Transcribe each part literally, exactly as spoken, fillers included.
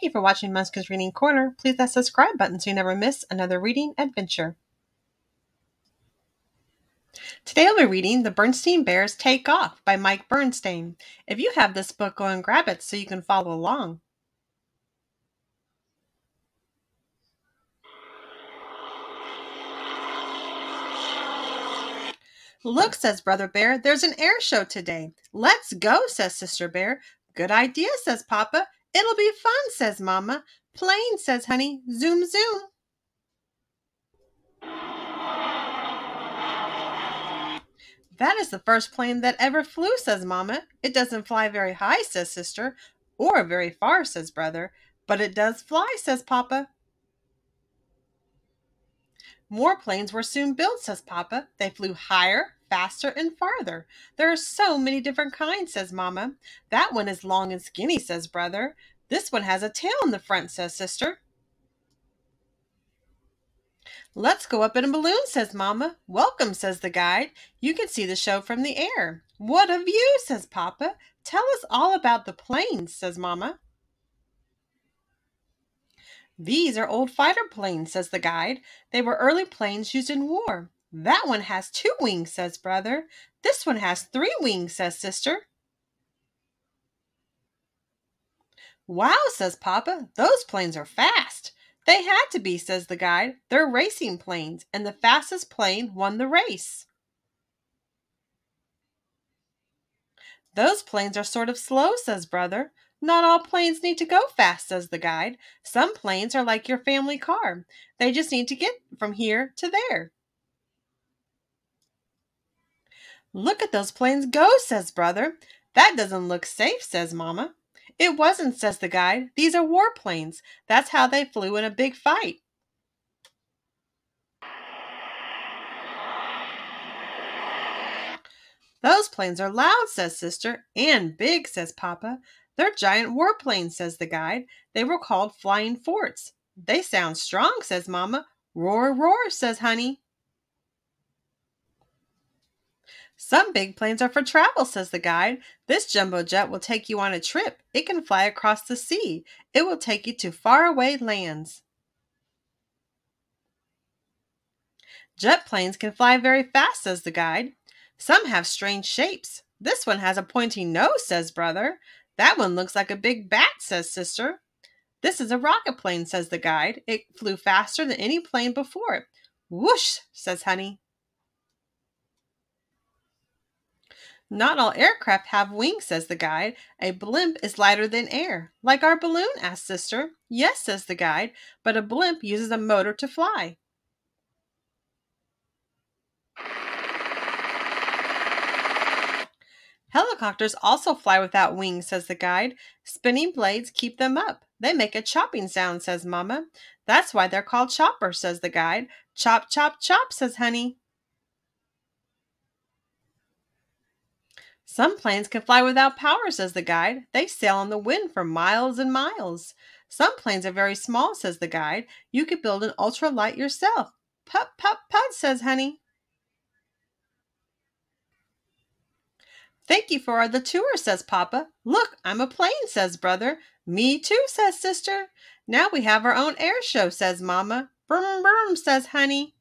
Thank you for watching Munchkin's Reading Corner. Please hit that subscribe button so you never miss another reading adventure. Today I'll be reading The Berenstain Bears Take Off by Mike Berenstain. If you have this book, go and grab it so you can follow along. "Look," says Brother Bear, "there's an air show today." "Let's go," says Sister Bear. "Good idea," says Papa. "It'll be fun," says Mama. "Plane," says Honey. "Zoom, zoom." "That is the first plane that ever flew," says Mama. "It doesn't fly very high," says Sister, "or very far," says Brother. "But it does fly," says Papa. "More planes were soon built," says Papa. "They flew higher, faster, and farther." "There are so many different kinds," says Mama. "That one is long and skinny," says Brother. "This one has a tail in the front," says Sister. "Let's go up in a balloon," says Mama. "Welcome," says the guide. "You can see the show from the air." "What a view," says Papa. "Tell us all about the planes," says Mama. "These are old fighter planes," says the guide. "They were early planes used in war." "That one has two wings," says Brother. "This one has three wings," says Sister. "Wow," says Papa. "Those planes are fast." "They had to be," says the guide. "They're racing planes, and the fastest plane won the race." "Those planes are sort of slow," says Brother. "Not all planes need to go fast," says the guide. "Some planes are like your family car. They just need to get from here to there." "Look at those planes go," says Brother. "That doesn't look safe," says Mama. "It wasn't," says the guide. "These are war planes. That's how they flew in a big fight." "Those planes are loud," says Sister, "and big," says Papa. "They're giant war planes," says the guide. "They were called flying forts." "They sound strong," says Mama. "Roar, roar," says Honey. "Some big planes are for travel," says the guide. "This jumbo jet will take you on a trip. It can fly across the sea. It will take you to faraway lands." "Jet planes can fly very fast," says the guide. "Some have strange shapes." "This one has a pointy nose," says Brother. "That one looks like a big bat," says Sister. "This is a rocket plane," says the guide. "It flew faster than any plane before it." "Whoosh," says Honey. "Not all aircraft have wings," says the guide. "A blimp is lighter than air." "Like our balloon?" asks Sister. "Yes," says the guide, "but a blimp uses a motor to fly." "Helicopters also fly without wings," says the guide. "Spinning blades keep them up. They make a chopping sound," says Mama. "That's why they're called choppers," says the guide. "Chop, chop, chop," says Honey. "Some planes can fly without power," says the guide. "They sail on the wind for miles and miles." "Some planes are very small," says the guide. "You could build an ultralight yourself." "Pup, pup, pup," says Honey. "Thank you for the tour," says Papa. "Look, I'm a plane," says Brother. "Me too," says Sister. "Now we have our own air show," says Mama. "Brum, brum," says Honey.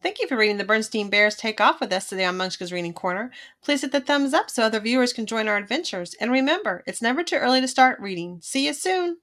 Thank you for reading The Berenstain Bears Take Off with us today on Munchkin's Reading Corner. Please hit the thumbs up so other viewers can join our adventures. And remember, it's never too early to start reading. See you soon!